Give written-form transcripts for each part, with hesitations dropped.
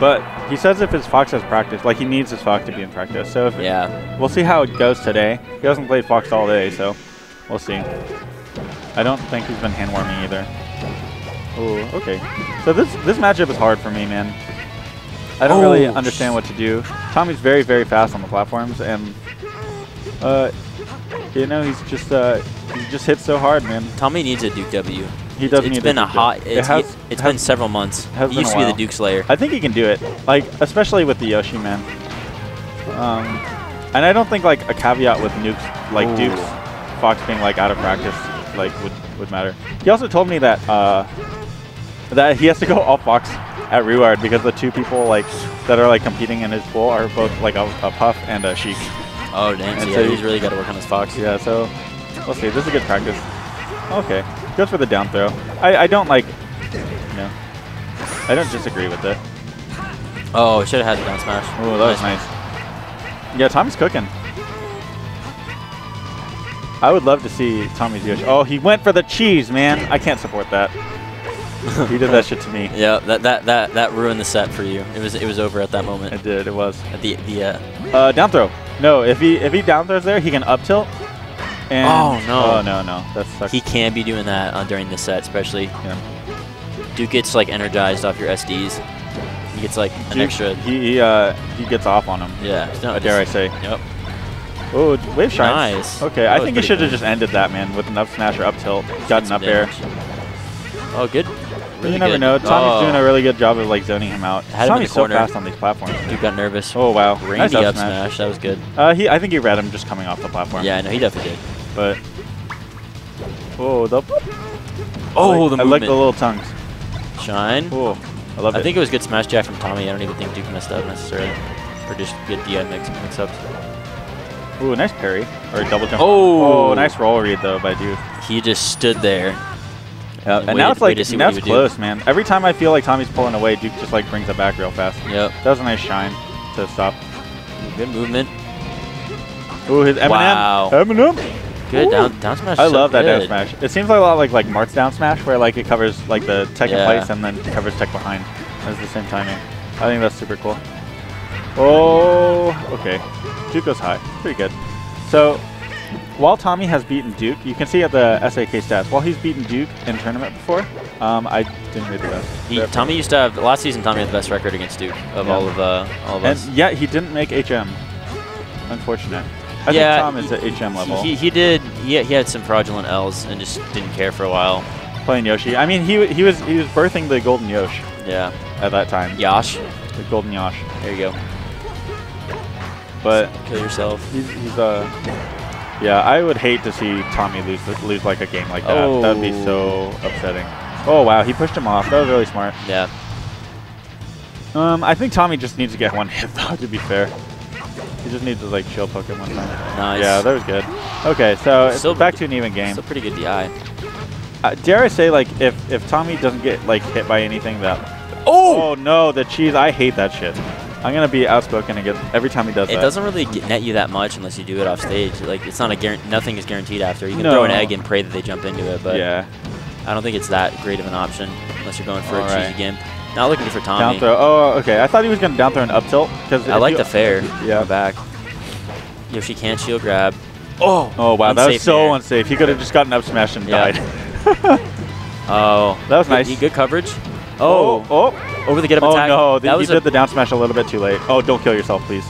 But he says if his Fox has practice, like he needs his Fox to be in practice. So if we'll see how it goes today. He hasn't played Fox all day, so we'll see. I don't think he's been hand warming either. Oh, okay. So this matchup is hard for me, man. I don't really understand what to do. Tommy's very, very fast on the platforms, and you know, he just hits so hard, man. Tommy needs a Duke W. He does need a Duke W. It's been a hot. It's been several months. He used to be the Duke Slayer. I think he can do it, like especially with the Yoshi, man. And I don't think like a caveat with nukes, like Duke's Fox being like out of practice, like would matter. He also told me that that he has to go all Fox at Rewired because the two people like that are like competing in his pool are both like a Puff and a Sheik. Oh damn! So yeah, he's really got to work on his Fox. Yeah, so we'll see. This is a good practice. Okay, goes for the down throw. I don't like, you know, I don't disagree with it. Oh, should have had the down smash. Oh, that was nice. Yeah, Tommy's cooking. I would love to see Tommy's Yoshi. Oh, he went for the cheese, man. I can't support that. He did that shit to me. Yeah, that ruined the set for you. It was over at that moment. It did. It was at the down throw. No, if he down throws there, he can up tilt. And oh no! Oh no no! That sucks. He can be doing that during the set, especially. Yeah. Duke gets like energized off your SDs. He gets like an extra. He gets off on them. Yeah. No, dare I say? Yep. Oh, wave shines. Nice. Okay, I think he should have just ended that, man with an up smash or up tilt. Got an up air. Oh, good. Really you never know. Tommy's doing a really good job of like zoning him out. Tommy's so fast on these platforms. Dude got nervous. Oh wow, nice up smash. That was good. I think he read him just coming off the platform. Yeah, I know he definitely did. But the movement. I like the little tongues. Shine. Oh, I love it. I think it was good smash jack from Tommy. I don't even think Duke messed up necessarily, or just good DI mix-ups. Ooh, nice parry or double jump. Oh, nice roll read though by Duke. He just stood there. Yep. And now it's like now it's close, man. Every time I feel like Tommy's pulling away, Duke just like brings it back real fast. Yep. That was a nice shine to stop. Good movement. Ooh, his M&M. Wow. M&M. Good down smash. I love that down smash. It seems like a lot like Mart's down smash, where like it covers like the tech in place and then covers tech behind. That's the same timing. I think that's super cool. Oh, okay. Duke goes high. Pretty good. So. While Tommy has beaten Duke, you can see at the SAK stats, while he's beaten Duke in tournament before, I didn't read the best. Tommy used to have, last season, Tommy had the best record against Duke of all of us. And yet he didn't make HM. Unfortunate. I think Tom is at HM level. He had some fraudulent L's and just didn't care for a while. Playing Yoshi. I mean, he was birthing the Golden Yosh. Yeah. At that time. Yosh. The Golden Yosh. There you go. But kill yourself. He's yeah, I would hate to see Tommy lose like a game like that. That would be so upsetting. Oh wow, he pushed him off. That was really smart. Yeah. I think Tommy just needs to get one hit though. To be fair, he just needs to like chill poke him one time. Nice. Yeah, that was good. Okay, so it's back to an even game. Still pretty good DI. Dare I say, like if Tommy doesn't get like hit by anything, that. Oh no, the cheese! I hate that shit. I'm gonna be outspoken again every time he does that. It doesn't really net you that much unless you do it off stage. Like it's not a guarantee. Nothing is guaranteed after. You can throw an egg and pray that they jump into it, but I don't think it's that great of an option unless you're going for a cheesy gimp. Not looking for Tommy. Down throw. Oh, okay. I thought he was gonna down throw an up tilt because I like the fair. Yeah, back. Yoshi can't shield grab. Oh. Oh wow, that was so unsafe. He could have just gotten up smashed and died. Oh, that was nice. Good coverage. Oh. Oh. Over the get-up attack. Oh, no. He did the down smash a little bit too late. Oh, don't kill yourself, please.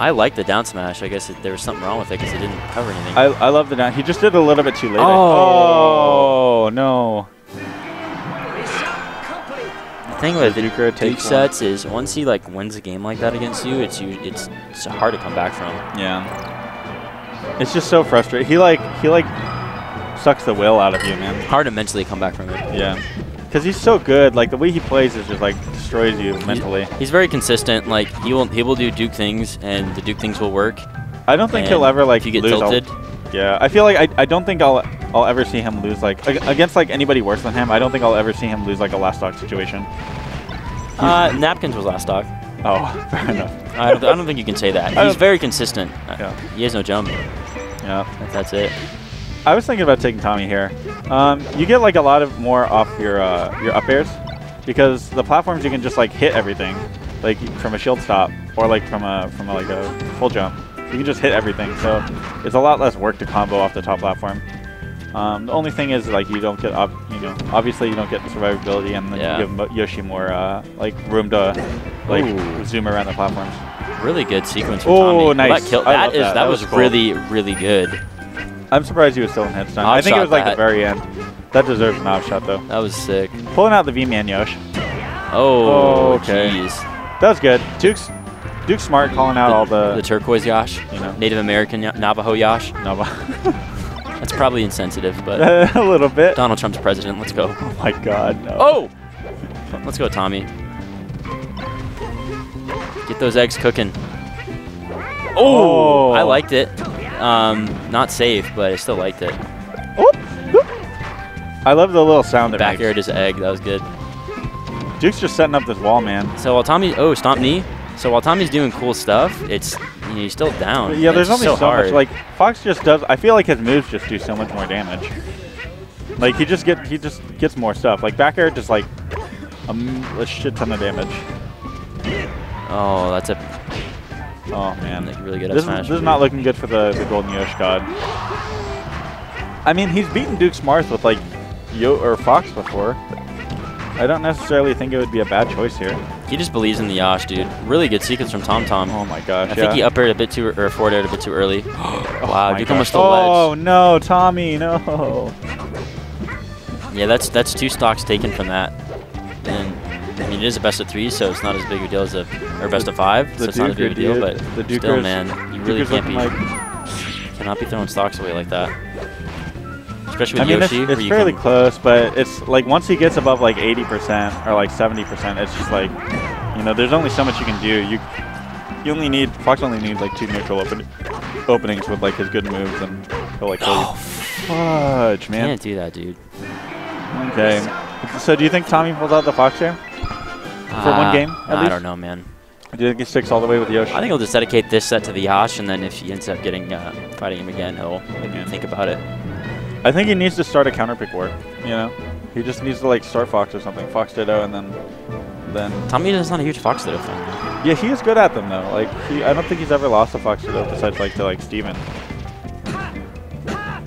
I like the down smash. I guess there was something wrong with it because it didn't cover anything. I love the down. He just did a little bit too late. Oh, no. The thing with Duke sets is once he like wins a game like that against you, it's hard to come back from. Yeah. It's just so frustrating. He sucks the will out of you, man. Hard to mentally come back from it. Yeah. Because he's so good, like the way he plays is just like destroys you mentally. He's very consistent. Like he will do Duke things, and the Duke things will work. I don't think he'll ever like if you get lose. Tilted. Yeah, I feel like I don't think I'll ever see him lose like against like anybody worse than him. I don't think I'll ever see him lose like a last stock situation. Napkins was last stock. Oh, fair enough. I don't think you can say that. He's very consistent. Yeah. He has no jump. Yeah, that's it. I was thinking about taking Tommy here. You get like a lot of more off your up airs, because the platforms you can just like hit everything, like from a shield stop or like from a, like a full jump. You can just hit everything, so it's a lot less work to combo off the top platform. The only thing is like you don't get obviously you don't get the survivability, and then you give Yoshi more like room to like zoom around the platforms. Really good sequence from Tommy. Oh, nice! That was cool. really good. I'm surprised he was still in headstand. I think it was like the very end. That deserves an off shot though. That was sick. Pulling out the V-man, Yosh. Oh, jeez. Okay. That was good. Duke's smart, calling out all the turquoise Yosh, you know. Native American Navajo Yosh. Navajo. That's probably insensitive, but... a little bit. Donald Trump's president. Let's go. Oh, my God. No. Oh! Let's go, Tommy. Get those eggs cooking. Oh! I liked it. Not safe, but I still liked it. Oop. Oop. I love the little sound that back air just egg. That was good. Duke's just setting up this wall, man. So while Tommy... Oh, stomp knee. So while Tommy's doing cool stuff, it's... You're still down. But yeah, there's only so much. Like Fox just does. I feel like his moves just do so much more damage. Like he just gets more stuff. Like back air just like a shit ton of damage. Oh, that's a. Oh man, like, really good. This is not looking good for the Golden Yosh God. I mean, he's beaten Duke Smarth with like Fox before. I don't necessarily think it would be a bad choice here. He just believes in the Yosh, dude. Really good sequence from Tom Tom. Oh my gosh! I think he up aired a bit too or forward aired a bit too early. Wow, Duke almost stole ledge. Oh no, Tommy, no. Yeah, that's two stocks taken from that. And I mean, it is a best of three, so it's not as big a deal as or best of five. So it's not as big a deal, but still, man, you really can't be cannot be throwing stocks away like that. Especially with Yoshi, it's fairly close, but it's like once he gets above like 80% or like 70%, it's just like, you know, there's only so much you can do. You only need, Fox only needs like two neutral openings with like his good moves, and he'll like kill you. Fudge, man. Can't do that, dude. Okay. So do you think Tommy pulls out the Fox here? For one game, at least? I don't know, man. Do you think he sticks all the way with Yoshi? I think he'll just dedicate this set to the Yosh, and then if he ends up getting fighting him again, he'll think about it. I think he needs to start a counterpick war, you know? He just needs to, like, start Fox or something. Fox Ditto, and then... Tommy is not a huge Fox Ditto fan. Yeah, he is good at them, though. Like, I don't think he's ever lost a Fox Ditto besides, like, to, like, Steven. I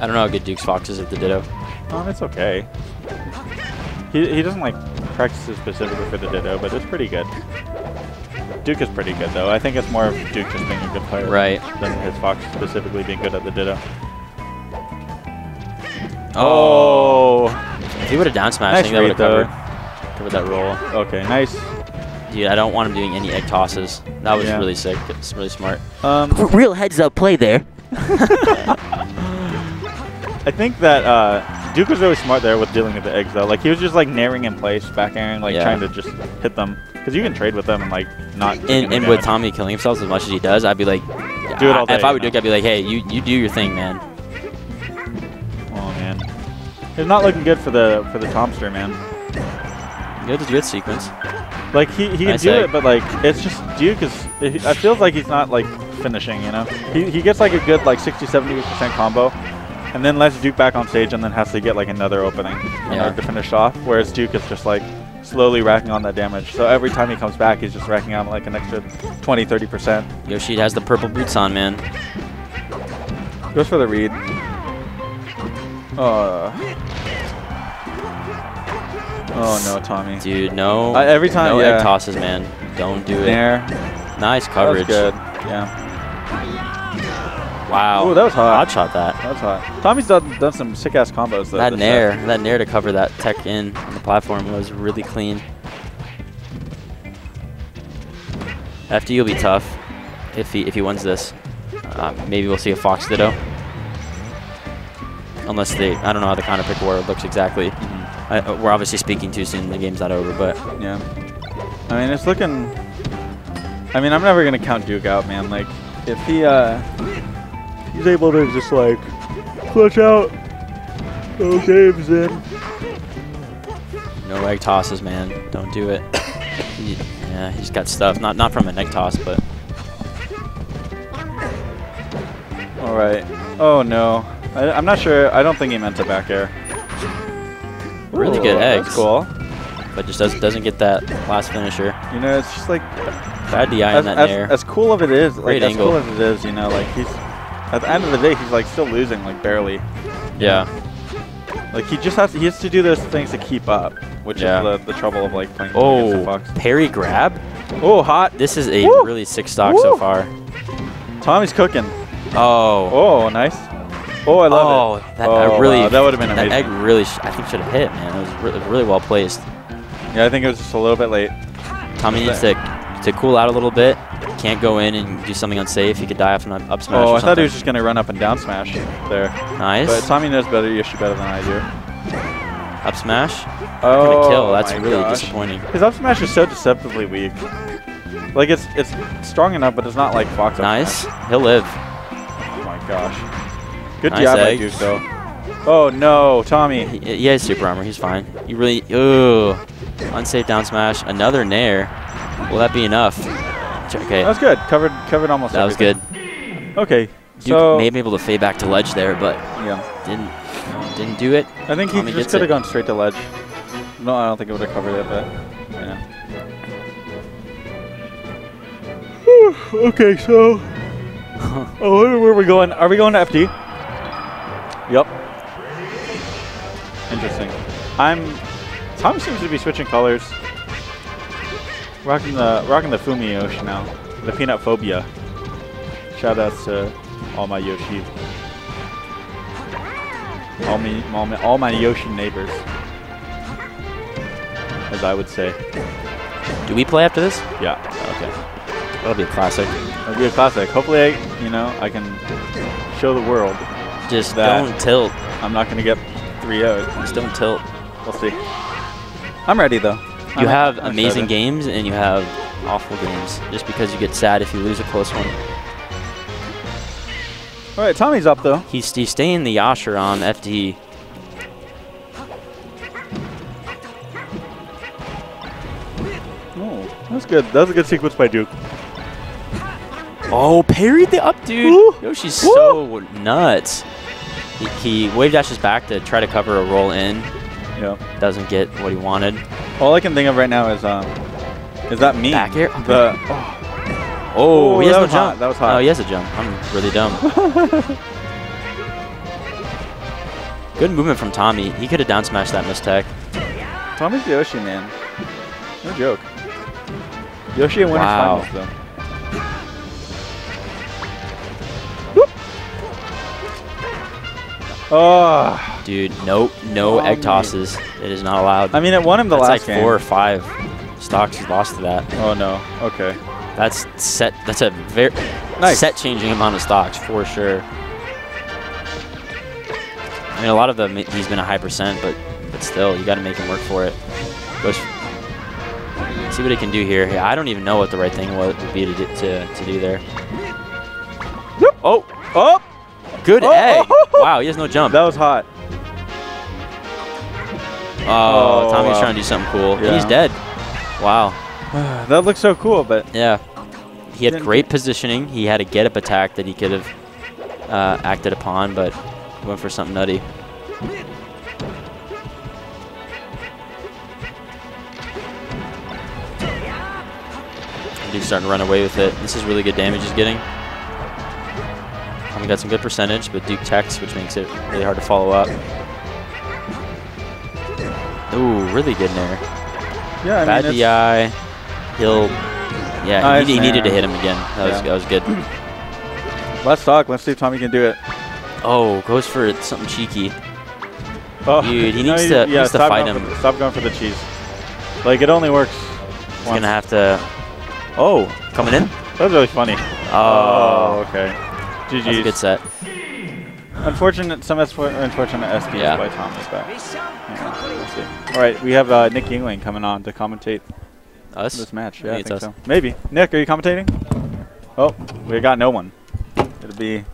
don't know how good Duke's Fox is at the Ditto. Oh, it's okay. He doesn't, like, practice it specifically for the Ditto, but it's pretty good. Duke is pretty good, though. I think it's more of Duke just being a good player than his Fox specifically being good at the Ditto. Oh! If he would have down smashed, nice, I think that would have covered that roll. Okay, nice. Dude, I don't want him doing any egg tosses. That was really sick. It's really smart. Real heads up play there. I think that Duke was really smart there with dealing with the eggs, though. Like, he was just, like, naring in place, back airing, like, trying to just hit them. Because you can trade with them and, like, not... And with Tommy killing himself as much as he does, I'd be like... Do it all day, if I were Duke, I'd be like, hey, you do your thing, man. It's not looking good for the Tomster, man. Good sequence. Like he nice can do egg. It, but like it's just Duke is. It feels like he's not like finishing, you know. He gets like a good like 60-70% combo, and then lets Duke back on stage, and then has to get like another opening to finish off. Whereas Duke is just like slowly racking on that damage. So every time he comes back, he's just racking on like an extra 20-30%. Yoshi has the purple boots on, man. Goes for the read. Oh no, Tommy. Dude, no. Every time, no egg tosses, man. Don't do it. There. Nice coverage. That was good. Yeah. Wow. Oh, that was hot. Hot shot that. That was hot. Tommy's done some sick ass combos though. That nair to cover that tech in on the platform was really clean. FD will be tough if he wins this. Maybe we'll see a Fox Ditto. Unless they, I don't know how the counterpick war looks exactly. Mm-hmm. We're obviously speaking too soon. The game's not over, but yeah. I mean, it's looking. I mean, I'm never gonna count Duke out, man. Like, if he he's able to just like clutch out those games in. No egg tosses, man. Don't do it. Yeah, he's got stuff. Not from an egg toss, but. All right. Oh no. I'm not sure. I don't think he meant to back air. Really good eggs. That's cool. but just doesn't get that last finisher. You know, it's just like bad DI in that air. As cool of it is, like as cool as it is, you know, like he's at the end of the day he's like still losing, like barely. Yeah. Like he just has to, he has to do those things to keep up, which is the trouble of like playing against the Fox. Parry grab. Oh, hot! This is a really sick stock so far. Tommy's cooking. Oh. Oh, nice. Oh, I love it. That, wow, that would have been amazing. That egg really, I think, should have hit, man. It was really well placed. Yeah, I think it was just a little bit late. Tommy needs to cool out a little bit. Can't go in and do something unsafe. He could die off an up smash. Oh, I thought he was just going to run up and down smash there. Nice. But Tommy knows better, Yoshi better than I do. Up smash? Oh, kill. That's really disappointing. His up smash is so deceptively weak. Like, it's strong enough, but it's not like Fox up smash. He'll live. Oh, my gosh. Good job, I do, though. Oh, no, Tommy. He has super armor. He's fine. He really... Ooh. Unsafe down smash. Another nair. Will that be enough? Okay. That was good. Covered almost everything. That was good. Okay. Duke may be able to fade back to ledge there, but didn't do it. I think Tommy just could have gone straight to ledge. No, I don't think it would have covered it, but yeah. Okay, so where are we going? Are we going to FD? Yep. Interesting. Tom seems to be switching colors. Rocking the Fumi Yoshi now. The peanut phobia. Shoutouts to all my Yoshi. All my Yoshi neighbors. As I would say. Do we play after this? Yeah. Okay. That'll be a classic. That'll be a classic. Hopefully, I can show the world. Just don't tilt. I'm not gonna get 3-0'd. Just don't tilt. We'll see. I'm ready though. You have amazing games and you have awful games. Just because you get sad if you lose a close one. All right, Tommy's up though. He's staying the Yasher on FD. Oh, that's good. That was a good sequence by Duke. Oh, parried the up, dude. Ooh. Yoshi's so nuts. He wave dashes back to try to cover a roll in. Yep. Doesn't get what he wanted. All I can think of right now is that me? Back here? Okay. Oh, he has no jump. That was hot. Oh, he has a jump. I'm really dumb. Good movement from Tommy. He could have down smashed that mistech. Tommy's Yoshi, man. No joke. Yoshi and Winner's Finals, though. Oh, dude, no egg tosses. It is not allowed. I mean, it won him the last game. That's like 4 or 5 stocks he's lost to that. Oh no. Okay. That's set. That's a very set-changing amount of stocks for sure. I mean, a lot of them he's been a high percent, but still, you got to make him work for it. Goes, see what he can do here. Yeah, I don't even know what the right thing would be to do there. Oh, oh. Good egg. Wow, he has no jump. That was hot. Oh, Tommy's trying to do something cool. Yeah. And he's dead. Wow. That looks so cool, but... Yeah. He had great positioning. He had a get-up attack that he could have acted upon, but he went for something nutty. He's starting to run away with it. This is really good damage he's getting. We got some good percentage, but Duke techs, which makes it really hard to follow up. Ooh, really good nair. Yeah, bad DI. He'll. Yeah, he needed to hit him again. That was good. Let's talk. Let's see if Tommy can do it. Oh, goes for something cheeky. Oh, dude, he needs to fight him. Stop going for the cheese. Like it only works. He's gonna have to. Oh, coming in. That was really funny. Oh, okay. GG's. That's a good set. Unfortunate, some unfortunate SPs by Tommy's back. Yeah, we'll see. All right, we have Nick Yingling coming on to commentate this match. Yeah, I think so. Maybe. Nick, are you commentating? Oh, we got no one. It'll be...